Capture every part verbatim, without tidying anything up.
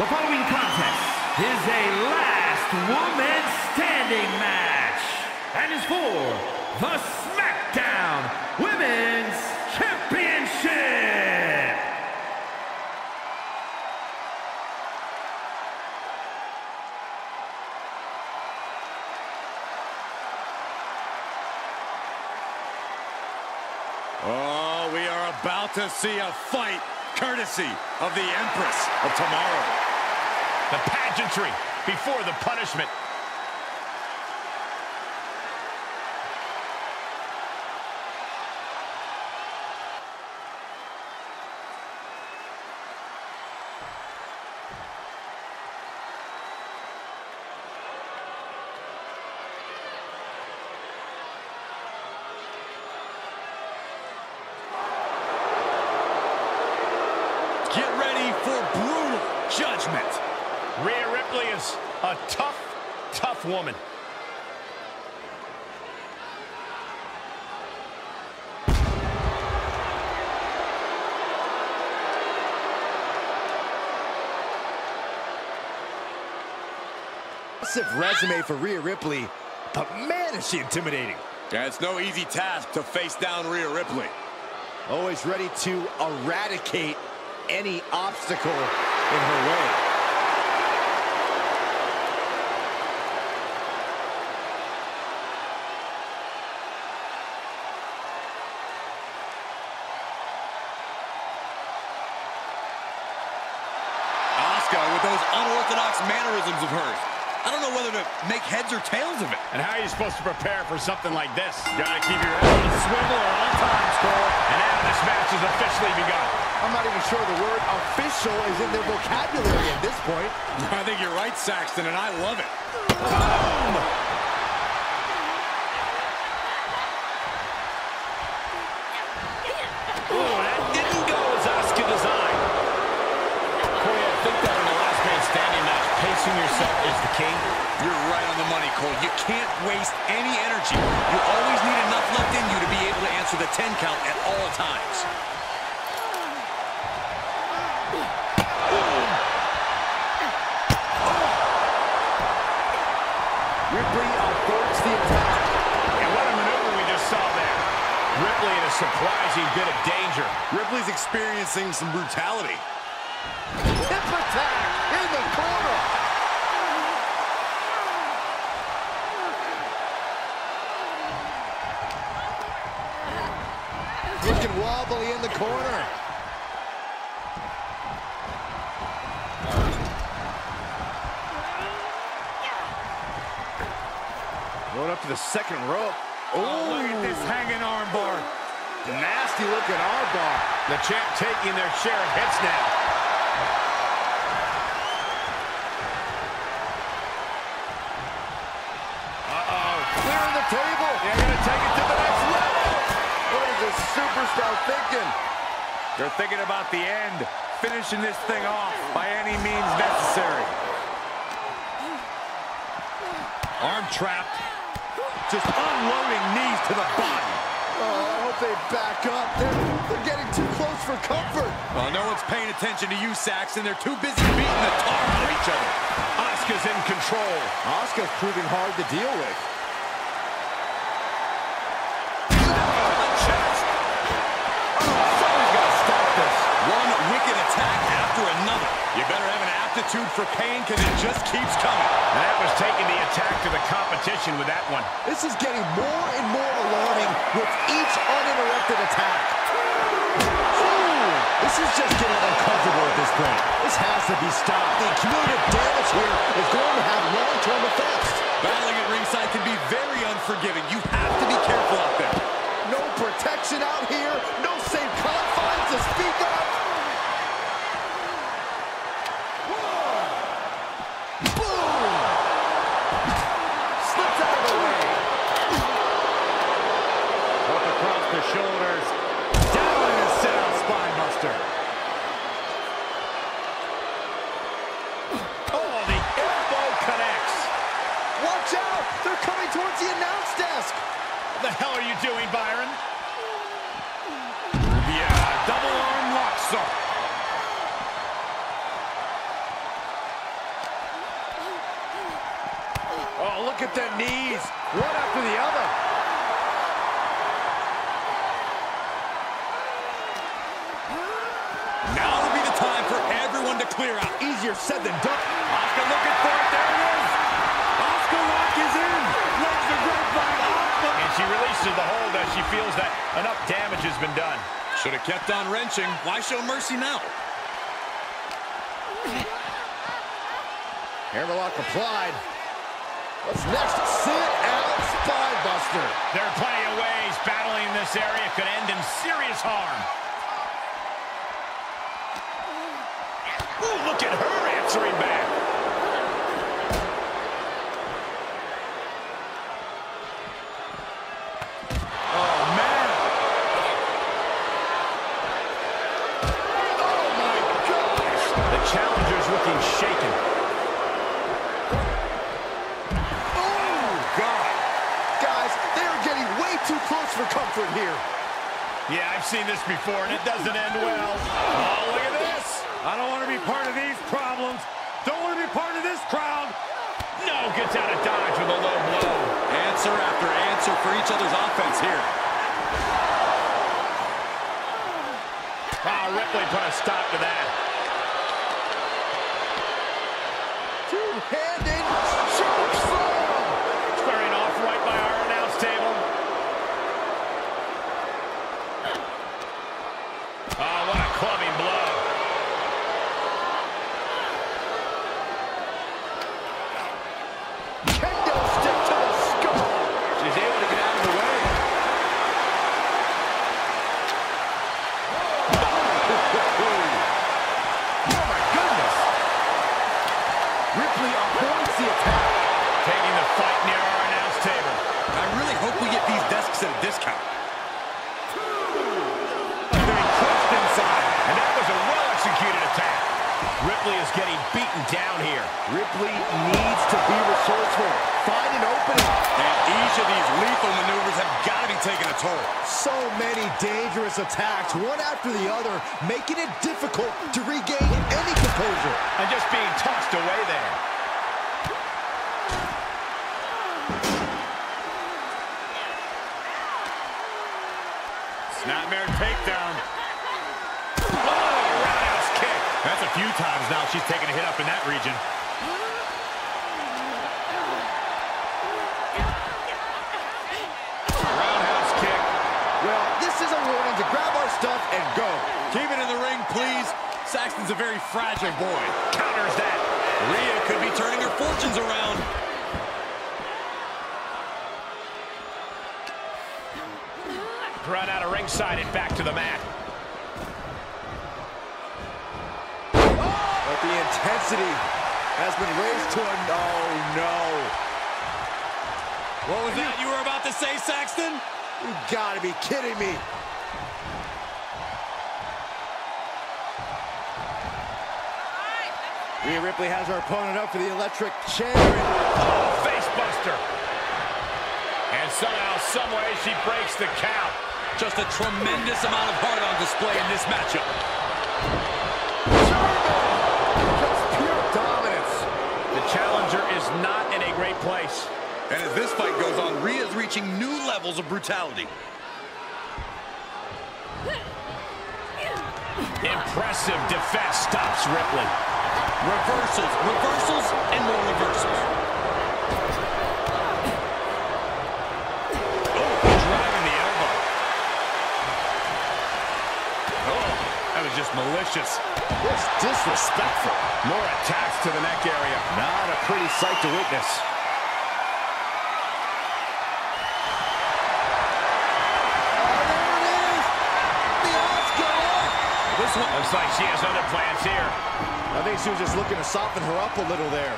The following contest is a last woman standing match and is for the SmackDown Women's Championship. Oh, we are about to see a fight courtesy of the Empress of Tomorrow. The pageantry before the punishment. Get ready for brutal judgment. Rhea Ripley is a tough, tough woman. Massive resume for Rhea Ripley, but man, is she intimidating. Yeah, it's no easy task to face down Rhea Ripley. Always ready to eradicate any obstacle in her way. With those unorthodox mannerisms of hers. I don't know whether to make heads or tails of it. And how are you supposed to prepare for something like this? You gotta keep your head on the swivel at all times, Cole. And now this match has officially begun. I'm not even sure the word official is in their vocabulary at this point. I think you're right, Saxton, and I love it. Boom! Oh, that didn't go as Asuka designed. I think that in the last man standing match, pacing yourself is the key. You're right on the money, Cole. You can't waste any energy. You always need enough left in you to be able to answer the ten count at all times. Ripley avoids the attack. And what a maneuver we just saw there. Ripley in a surprising bit of danger. Ripley's experiencing some brutality. Hip attack in the corner. Looking wobbly in the corner. Going up to the second rope. Oh, oh, look at this hanging arm bar. Nasty looking arm bar. The champ taking their share of hits now. Table. They're going to take it to the next level. What is this superstar thinking? They're thinking about the end, finishing this thing off by any means necessary. Arm trapped. Just unloading knees to the body. Oh, I hope they back up. They're, they're getting too close for comfort. Well, no one's paying attention to you, Saxton. They're too busy beating the tar out of each other. Asuka's in control. Asuka's proving hard to deal with. You better have an aptitude for pain because it just keeps coming. And that was taking the attack to the competition with that one. This is getting more and more alarming with each uninterrupted attack. Ooh, this is just getting uncomfortable at this point. This has to be stopped. The cumulative damage here is going to have long-term effects. Battling at ringside can be very unforgiving. You have to be careful out there. No protection out here. No safe confines to speak of. Shoulders, down in a sit-out spine buster. Oh, the elbow connects. Watch out, they're coming towards the announce desk. What the hell are you doing, Byron? Yeah, double arm lock, sir. Look at the knees, one after the other. Now would be the time for everyone to clear out. Easier said than done. Asuka looking for it, there it is. Asuka lock is in. Legs are grabbed by Asuka. And she releases the hold as she feels that enough damage has been done. Should have kept on wrenching. Why show mercy now? Hammerlock applied. What's next? Sit out spinebuster. There are plenty of ways battling in this area could end in serious harm. Ooh, look at her answering back. Oh, man. Oh, my gosh. The challenger's looking shaken. Too close for comfort here. Yeah, I've seen this before, and it doesn't end well. Oh, look at this. I don't want to be part of these problems. Don't want to be part of this crowd. No, gets out of dodge with a low blow. Answer after answer for each other's offense here. Wow, Ripley put a stop to that. Two-handed chokeslam. Squaring off right by our announce table. Oh, what a clubbing blow. Kendo stick to the skull. She's able to get out of the way. Oh, oh my goodness. Ripley avoids the attack. Taking the fight near our announce table. I really hope we get these desks at a discount. Ripley is getting beaten down here. Ripley needs to be resourceful. Find an opening. And each of these lethal maneuvers have got to be taking a toll. So many dangerous attacks, one after the other, making it difficult to regain any composure. And just being tossed away there. Snapmare takedown. That's a few times now she's taken a hit up in that region. Roundhouse kick. Well, this is a warning to grab our stuff and go. Keep it in the ring, please. Saxton's a very fragile boy. Counters that. Rhea could be turning her fortunes around. Run out of ringside and back to the mat. The intensity has been raised to a no, no. What was that you were about to say, Saxton? You gotta be kidding me. Right. Rhea Ripley has her opponent up for the electric chair. Oh, face buster. And somehow, someway, she breaks the count. Just a tremendous amount of heart on display in this matchup. Challenger is not in a great place. And as this fight goes on, Rhea's reaching new levels of brutality. Impressive defense stops Ripley. Reversals, reversals, and more reversals. Oh, driving the elbow. Oh, that was just malicious. That's disrespectful. More attacks to the neck area. Not a pretty sight to witness. Oh, there it is. The Asuka. This one looks like she has other plans here. I think she was just looking to soften her up a little there.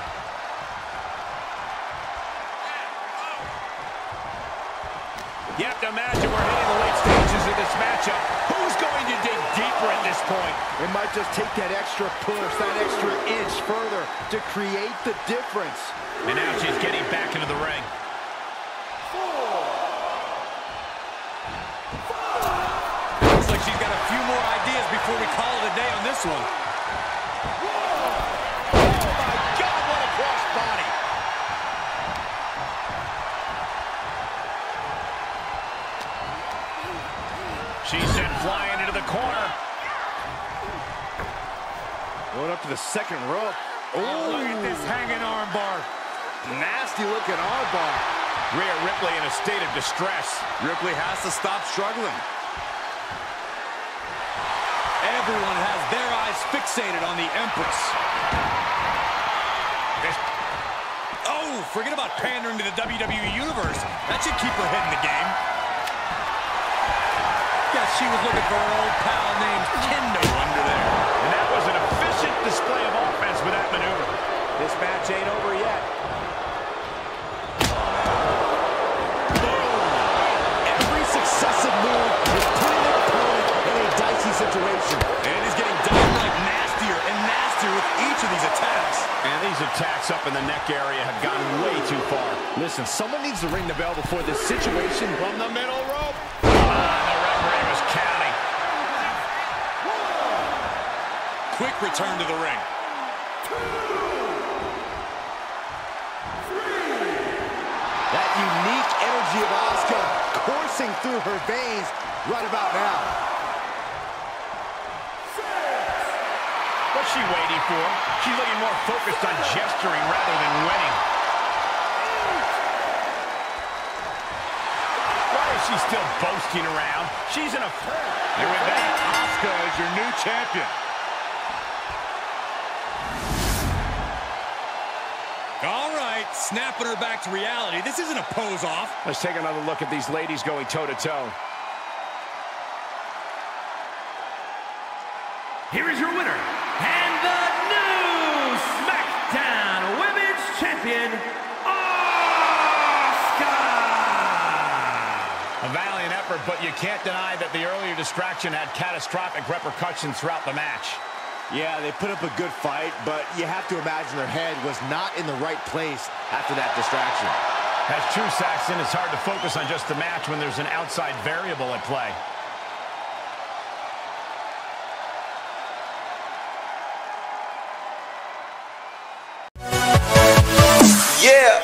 You have to imagine we're hitting the late stages of this matchup. Who's going to dig deeper at this point? It might just take that extra push, that extra inch further to create the difference. And now she's getting back into the ring. Four. Four. Looks like she's got a few more ideas before we call it a day on this one. Whoa. Oh my God, what a cross body. She's sent flying into the corner. Going up to the second rope. Oh, look at this hanging armbar. Nasty looking armbar. Rhea Ripley in a state of distress. Ripley has to stop struggling. Everyone has their eyes fixated on the Empress. Oh, forget about pandering to the W W E Universe. That should keep her head in the game. Guess she was looking for an old pal named Kendo under there. And that was an efficient display of offense with that maneuver. This match ain't over yet. Oh. Every successive move is putting their opponent in a dicey situation. And he's getting downright nastier and nastier with each of these attacks. And these attacks up in the neck area have gone way too far. Listen, someone needs to ring the bell before this situation. From the middle rope. Quick return to the ring. Two, three. That unique energy of Asuka coursing through her veins right about now. Six. What's she waiting for? She's looking more focused on gesturing rather than winning. Eight. Why is she still boasting around? She's in a four. And with that, Asuka is your new champion. All right, snapping her back to reality. This isn't a pose-off. Let's take another look at these ladies going toe-to-toe. Here is your winner, and the new SmackDown Women's Champion, Asuka! A valiant effort, but you can't deny that the earlier distraction had catastrophic repercussions throughout the match. Yeah, they put up a good fight, but you have to imagine their head was not in the right place after that distraction. That's true, Saxon. It's hard to focus on just the match when there's an outside variable at play. Yeah!